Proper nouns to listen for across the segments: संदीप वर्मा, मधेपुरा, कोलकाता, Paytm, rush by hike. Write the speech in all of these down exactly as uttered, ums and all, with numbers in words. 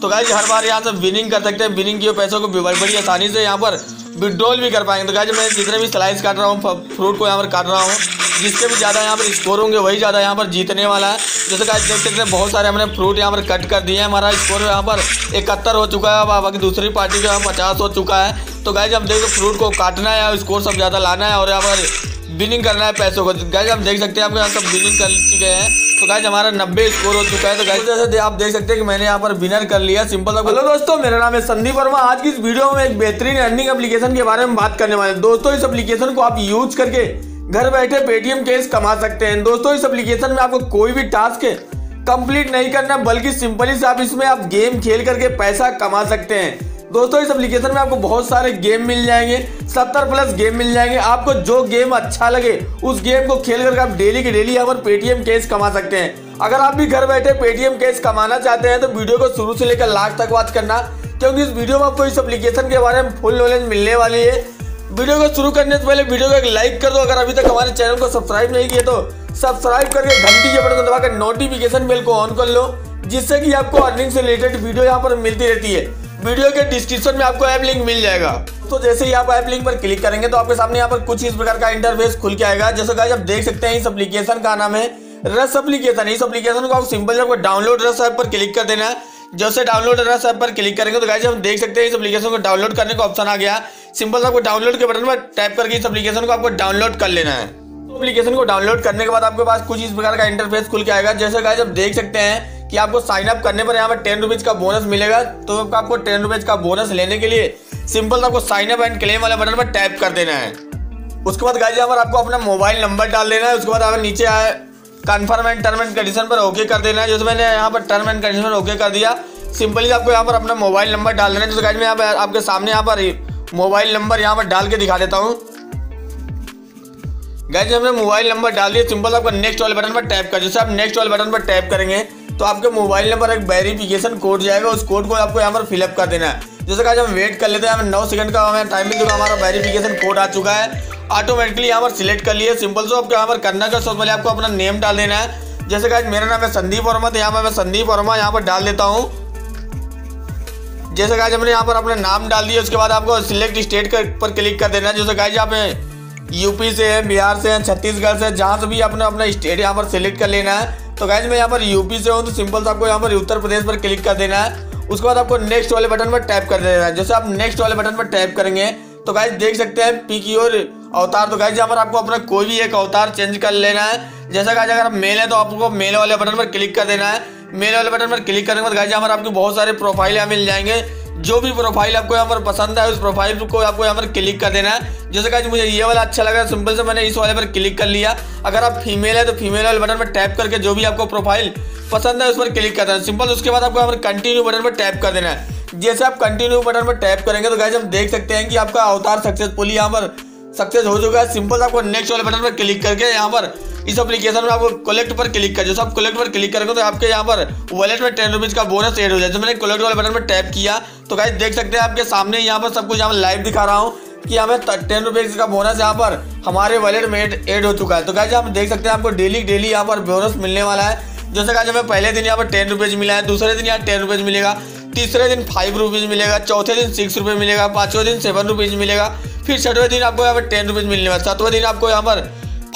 तो गाइस हर बार यहाँ से विनिंग कर सकते हैं, विनिंग किए पैसों को बड़ी आसानी से यहाँ पर विड्रॉल भी कर पाएंगे। तो गाइस मैं जितने भी स्लाइस काट रहा हूँ, फ्रूट को यहाँ पर काट रहा हूँ, जिससे भी ज़्यादा यहाँ पर स्कोर होंगे वही ज़्यादा यहाँ पर जीतने वाला है। जैसे गाइस देख सकते हैं बहुत सारे हमने फ्रूट यहाँ पर कट कर दिए हैं, हमारा स्कोर यहाँ पर इकहत्तर हो चुका है, बाकी दूसरी पार्टी का पचास हो चुका है। तो गाइस हम देखो फ्रूट को काटना है और स्कोर सब ज़्यादा लाना है और यहाँ पर विनिंग करना है पैसों को। गाइस हम देख सकते हैं आपके यहाँ सब विनिंग कर चुके हैं। तो गाइस हमारा नब्बे स्कोर हो चुका है। तो गाइस जैसे आप देख सकते हैं कि मैंने यहाँ पर विनर कर लिया। सिंपल सा हेलो दोस्तों, मेरा नाम है संदीप वर्मा। आज की इस वीडियो में एक बेहतरीन अर्निंग एप्लीकेशन के बारे में बात करने वाले हैं। दोस्तों इस एप्लीकेशन को आप यूज करके घर बैठे पेटीएम कैश कमा सकते हैं। दोस्तों इस एप्लीकेशन में आपको कोई भी टास्क कंप्लीट नहीं करना, बल्कि सिंपली से आप इसमें आप गेम खेल करके पैसा कमा सकते हैं। दोस्तों इस एप्लीकेशन में आपको बहुत सारे गेम मिल जाएंगे, सत्तर प्लस गेम मिल जाएंगे। आपको जो गेम अच्छा लगे उस गेम को खेल करके आप डेली के डेली यहाँ पर पेटीएम कैश कमा सकते हैं। अगर आप भी घर बैठे पेटीएम कैश कमाना चाहते हैं तो वीडियो को शुरू से लेकर लास्ट तक वॉच करना, क्योंकि इस वीडियो में आपको इस एप्लीकेशन के बारे में फुल नॉलेज मिलने वाली है। वीडियो को शुरू करने से पहले वीडियो को एक लाइक कर दो। अगर अभी तक हमारे चैनल को सब्सक्राइब नहीं किया तो सब्सक्राइब करके घंटी के बटन को दबाकर नोटिफिकेशन बेल को ऑन कर लो, जिससे कि आपको अर्निंग से रिलेटेड वीडियो यहाँ पर मिलती रहती है। वीडियो के डिस्क्रिप्शन में आपको ऐप लिंक मिल जाएगा। तो जैसे ही आप ऐप लिंक पर क्लिक करेंगे तो आपके सामने यहाँ पर कुछ इस प्रकार का इंटरफेस खुल के आएगा। जैसे गाइस आप देख सकते हैं इस एप्लीकेशन का नाम है रस एप्लीकेशन। इस एप्लीकेशन को आप सिंपल आपको डाउनलोड रस ऐप पर क्लिक कर देना है। जैसे डाउनलोड रस ऐप पर क्लिक करेंगे तो गाइस हम देख सकते हैं इस एप्लीकेशन को डाउनलोड करने का ऑप्शन आ गया। सिंपल आपको डाउनलोड के बटन पर टाइप करके इस एप्लीकेशन को आपको डाउनलोड कर लेना है। एप्लीकेशन को डाउनलोड करने के बाद आपके पास कुछ इस प्रकार का इंटरफेस खुल के आएगा। जैसे गाइस आप देख सकते हैं कि आपको साइन अप करने पर यहाँ पर टेन रुपीज का बोनस मिलेगा। तो आपको टेन रुपीज का बोनस लेने के लिए सिंपल आपको साइन अप एंड क्लेम वाले बटन पर टैप कर देना है। उसके बाद गाइस यहाँ पर आपको अपना मोबाइल नंबर डाल देना है। उसके बाद आप नीचे आए confirm and term and condition पर ओके कर देना है। जैसे मैंने यहाँ पर टर्म एंड कंडीशन पर ओके कर दिया, सिंपली आपको यहाँ पर अपना मोबाइल नंबर डाल देना है। जैसे गाइस मैं यहाँ पर आपके सामने यहाँ पर मोबाइल नंबर यहाँ पर डाल के दिखा देता हूँ। गाइस हमने मोबाइल नंबर डाल दिया, सिंपल आपको नेक्स्ट वाले बटन पर टैप कर। जैसे आप नेक्स्ट वाले बटन पर टैप करेंगे तो आपके मोबाइल नंबर एक वेरिफिकेशन कोड जाएगा, उस कोड को आपको यहाँ पर फिलअप कर देना है। जैसे गाइस हम वेट कर लेते हैं, हमें नौ सेकंड का हमें टाइम मिल चुका, हमारा वेरिफिकेशन कोड आ चुका है, ऑटोमेटिकली यहाँ पर सिलेक्ट कर लिए। सिंपल से आपको यहाँ पर करना क्या, सबसे पहले आपको अपना नेम डाल देना है। जैसे गाइस मेरा नाम है संदीप वर्मा, तो यहाँ पर मैं संदीप वर्मा यहाँ पर डाल देता हूँ। जैसे गाइस हमने यहाँ पर अपना नाम डाल दिया, उसके बाद आपको सिलेक्ट स्टेट पर क्लिक कर देना है। जैसे गाइस आप यूपी से हैं, बिहार से हैं, छत्तीसगढ़ से, जहाँ से भी अपना अपना स्टेट यहाँ पर सिलेक्ट कर लेना है। तो गाइस मैं यहाँ पर यूपी से हूँ, तो सिंपल से आपको यहाँ पर उत्तर प्रदेश पर क्लिक कर देना है। उसके बाद आपको नेक्स्ट वाले बटन पर टैप कर देना है। जैसे आप नेक्स्ट वाले बटन पर टैप करेंगे तो गाइस देख सकते हैं पी की ओर अवतार। तो गाइस यहाँ पर आपको अपना कोई भी एक अवतार चेंज कर लेना है। जैसा गाइस अगर आप मेल है तो आपको मेल वाले बटन पर क्लिक कर देना है। मेल वाले बटन पर क्लिक करने के बाद गाइस यहाँ पर आपको बहुत सारे प्रोफाइल यहाँ मिल जाएंगे। जो भी प्रोफाइल आपको यहाँ पर पसंद है उस प्रोफाइल को आपको यहाँ पर क्लिक कर देना है। जैसे गाइस मुझे ये वाला अच्छा लगा, सिंपल से मैंने इस वाले पर क्लिक कर लिया। अगर आप फीमेल है तो फीमेल वाले बटन पर टैप करके जो भी आपको प्रोफाइल पसंद है उस पर क्लिक कर देना। सिंपल उसके बाद आपको यहाँ पर कंटिन्यू बटन पर टैप कर देना है। जैसे आप कंटिन्यू बटन पर टैप करेंगे तो गाइस हम देख सकते हैं कि आपका अवतार सक्सेसफुली यहाँ पर सक्सेस हो चुका है। सिंपल आपको नेक्स्ट वाले बटन पर क्लिक करके यहाँ पर इस एप्लीकेशन में आपको कलेक्ट पर क्लिक कर। जैसे आप कलेक्ट पर क्लिक करेंगे तो आपके यहाँ पर वॉलेट में टेन रुपीज़ का बोनस ऐड हो जाए। तो मैंने कलेक्ट वाले बटन पर टैप किया तो गाइस देख सकते हैं आपके सामने यहाँ पर सब कुछ यहाँ लाइव दिखा रहा हूँ कि हमें टेन रुपीज़ का बोनस यहाँ पर हमारे वॉलेट में ऐड हो चुका है। तो गाइस आप देख सकते हैं आपको डेली डेली यहाँ पर बोनस मिलने वाला है। जैसे गाइस हमें पहले दिन यहाँ पर टेन रुपीज़ मिला है, दूसरे दिन यहाँ टेन रुपीज़ मिलेगा, तीसरे दिन फाइव रुपीज़ मिलेगा, चौथे दिन सिक्स रुपीज़ मिलेगा, पाँचवें दिन सेवन रुपीज़ मिलेगा, फिर छठवें दिन आपको यहाँ पर टेन रुपीज़ मिलने वाला, सातवें दिन आपको यहाँ पर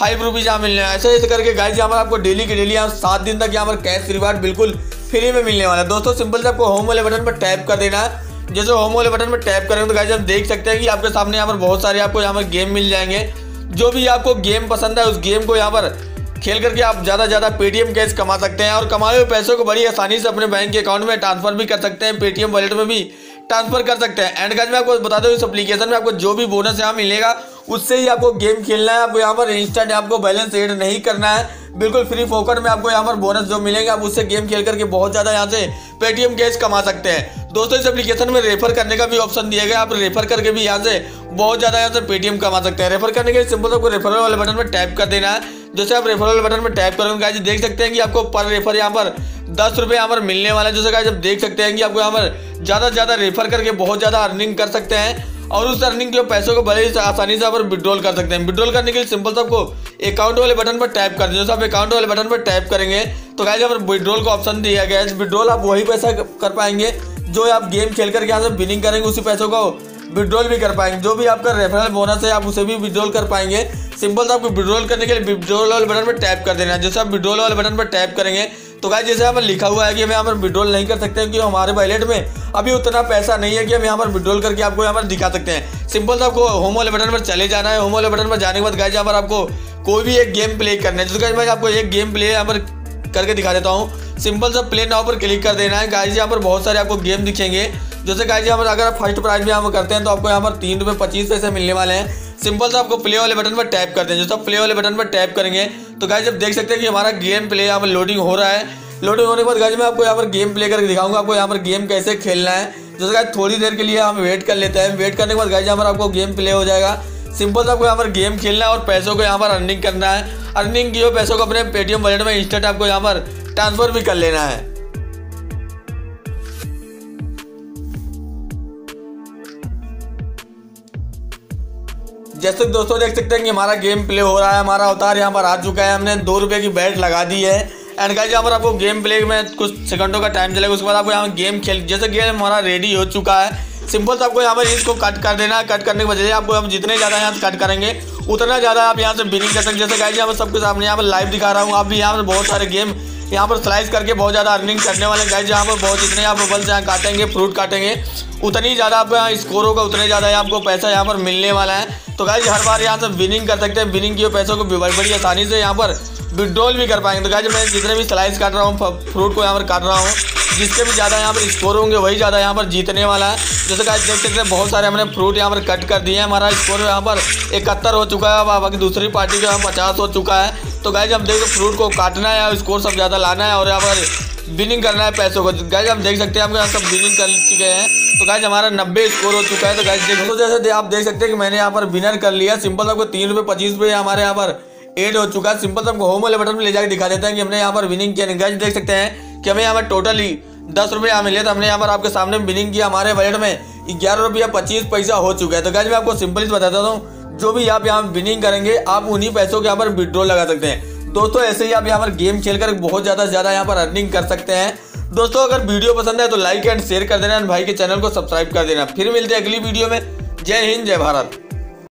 फाइव रुपीज़ यहाँ मिलने। ऐसे ऐसे करके गाइस यहाँ पर आपको डेली के डेली यहाँ सात दिन तक यहाँ पर कैश रिवार्ड बिल्कुल फ्री में मिलने वाला है। दोस्तों सिंपल से आपको होम वाले बटन पर टैप कर देना है। जैसे होम वाले बटन पर टैप करेंगे तो गाइस हम देख सकते हैं कि आपके सामने यहाँ पर बहुत सारे आपको यहाँ पर गेम मिल जाएंगे। जो भी आपको गेम पसंद है उस गेम को यहाँ पर खेल करके आप ज़्यादा से ज़्यादा पेटीएम कैश कमा सकते हैं और कमाए हुए पैसों को बड़ी आसानी से अपने बैंक के अकाउंट में ट्रांसफर भी कर सकते हैं, पेटीएम वॉलेट में भी ट्रांसफर कर सकते हैं। एंड गाइस मैं आपको बता दूं इस एप्लीकेशन में आपको जो भी बोनस यहाँ मिलेगा उससे ही आपको गेम खेलना है। आपको यहाँ पर इंस्टेंट आपको बैलेंस ऐड नहीं करना है, बिल्कुल फ्री फोकट में आपको यहाँ पर बोनस जो मिलेंगे आप उससे गेम खेल करके बहुत ज़्यादा यहाँ से पेटीएम कैश कमा सकते हैं। दोस्तों इस एप्लीकेशन में रेफर करने का भी ऑप्शन दिया गया, आप रेफर करके भी यहाँ से बहुत ज़्यादा यहाँ से पेटीएम कमा सकते हैं। रेफर करने के लिए सिंपल आपको रेफरल वाले बटन पर टैप कर देना है। जैसे आप रेफरल वाले बटन पर टैप करेंगे गाइस देख सकते हैं कि आपको पर रेफर यहाँ पर दस रुपये यहाँ पर मिलने वाला है। जैसे गाइस आप देख सकते हैं कि आपको यहाँ पर ज़्यादा से ज़्यादा रेफर करके बहुत ज़्यादा अर्निंग कर सकते हैं। और उस अर्निंग के पैसों को बड़े ही आसानी से आप विड्रॉल कर सकते हैं। विड्रॉल करने के लिए सिंपल से आपको अकाउंट वाले बटन पर टैप कर दें। जैसे आप अकाउंट वाले बटन पर टैप करेंगे तो गाइस यहाँ पर विड्रॉल का ऑप्शन दिया गया है। विड्रॉल आप वही पैसा कर पाएंगे जो आप गेम खेल करके यहाँ से विनिंग करेंगे, उसी पैसों को विड्रॉल भी कर पाएंगे। जो भी आपका रेफरल बोनस है आप उसे भी विड्रॉल कर पाएंगे। सिंपल तो आपको विड्रॉल करने के लिए विड्रॉल वाले बटन पर टैप कर देना है। जैसे आप विड्रॉल वाले बटन पर टैप करेंगे तो गाइस जैसे यहाँ पर लिखा हुआ है कि हम यहाँ पर विड्रॉल नहीं कर सकते हैं क्योंकि हमारे वॉलेट में अभी उतना पैसा नहीं है कि हम यहाँ पर विड्रॉल करके आपको यहाँ पर दिखा सकते हैं। सिंपल तो आपको होम वाले बटन पर चले जाना है। होम वाले बटन पर जाने के बाद गाइस यहाँ पर आपको कोई भी एक गेम प्ले करना है। जैसे मैं आपको एक गेम प्ले यहाँ पर करके दिखा देता हूँ। सिंपल सा प्ले नाउ पर क्लिक कर देना है। गाइस यहाँ पर बहुत सारे आपको गेम दिखेंगे। जैसे गाइस यहाँ पर अगर आप फर्स्ट प्राइज भी यहाँ पर करते हैं तो आपको यहाँ पर तीन रुपये पच्चीस पैसे मिलने वाले हैं। सिंपल से आपको प्ले वाले बटन पर टैप कर दें। जैसे आप प्ले वाले बटन पर टैप करेंगे तो गाइस आप देख सकते हैं कि हमारा गेम प्ले यहाँ पर लोडिंग हो रहा है। लोडिंग होने के बाद गाइस मैं आपको यहाँ पर गेम प्ले करके दिखाऊंगा आपको यहाँ पर गेम कैसे खेलना है। जैसे गाइस थोड़ी देर के लिए हम वेट कर लेते हैं। वेट करने के बाद गाइस यहाँ पर आपको गेम प्ले हो जाएगा। सिंपल से आपको यहाँ पर गेम खेलना है और पैसों को यहाँ पर अर्निंग करना है। अर्निंग किए हुए पैसों को अपने पेटीएम वॉलेट में इंस्टेंट आपको यहाँ पर ट्रांसफर भी कर लेना है। जैसे दोस्तों देख सकते हैं कि हमारा गेम प्ले हो रहा है, हमारा अवतार यहाँ पर आ चुका है, हमने दो रुपये की बैट लगा दी है। एंड गाइस यहाँ पर आपको गेम प्ले में कुछ सेकंडों का टाइम चलेगा, उसके बाद आपको यहाँ गेम खेल। जैसे गेम हमारा रेडी हो चुका है, सिंपल तो आपको यहाँ पर इसको कट कर देना है। कट करने के बजाय आपको हम जितने ज़्यादा यहाँ से कट करेंगे उतना ज़्यादा आप यहाँ से विनिंग कर सकते हैं। जैसे गाइस यहाँ पर सबके सामने यहाँ पर लाइव दिखा रहा हूँ। आप भी यहाँ पर बहुत सारे गेम यहाँ पर स्लाइस करके बहुत ज़्यादा अर्निंग करने वाले हैं। गाइस यहाँ पर बहुत जितने आप बल्स यहाँ काटेंगे, फ्रूट काटेंगे, उतनी ज़्यादा आपको यहाँ स्कोर होगा, उतने ज़्यादा आपको पैसा यहाँ पर मिलने वाला है। तो गाइस हर बार यहाँ से विनिंग कर सकते हैं। विनिंग किए पैसों को बड़ी आसानी से यहाँ पर विड्रॉल भी कर पाएंगे। तो गाइस मैं जितने भी स्लाइस काट रहा हूँ, फ्रूट को यहाँ पर काट रहा हूँ, जिसके भी ज़्यादा यहाँ पर स्कोर होंगे वही ज़्यादा यहाँ पर जीतने वाला है। जैसे गाइस देख सकते हैं बहुत सारे हमने फ्रूट यहाँ पर कट कर दिए हैं। हमारा स्कोर यहाँ पर इकहत्तर हो चुका है, बाकी दूसरी पार्टी का पचास हो चुका है। तो गाइस हम देखो फ्रूट को काटना है और स्कोर सब ज़्यादा लाना है और यहाँ पर विनिंग करना है पैसों को। गाइस हम देख सकते हैं हम यहाँ सब विनिंग कर चुके हैं। तो गाइस हमारा नब्बे स्कोर हो चुका है। तो गाइस देखो जैसे आप देख सकते हैं कि मैंने यहाँ पर विनर कर लिया। सिंपल आपको तीन रुपये पच्चीस रुपये हमारे यहाँ पर एड हो चुका है। सिंपल आपको होम वाले बटन पर ले जाकर दिखा देते हैं कि हमने यहाँ पर विनिंग किया। गाइस देख सकते हैं कि हमें यहाँ पर टोटली दस रुपये यहाँ मिले तो हमने यहाँ पर आपके सामने विनिंग किया। हमारे वॉलेट में ग्यारह रुपया पच्चीस पैसा हो चुका है। तो गाइस मैं आपको सिंपल ही बताता हूँ, जो भी आप यहाँ विनिंग करेंगे आप उन्हीं पैसों के यहाँ पर विड्रॉल लगा सकते हैं। दोस्तों ऐसे ही आप यहाँ पर गेम खेल कर बहुत ज़्यादा से ज़्यादा यहाँ पर अर्निंग कर सकते हैं। दोस्तों अगर वीडियो पसंद है तो लाइक एंड शेयर कर देना एंड भाई के चैनल को सब्सक्राइब कर देना। फिर मिलते हैं अगली वीडियो में। जय हिंद, जय भारत।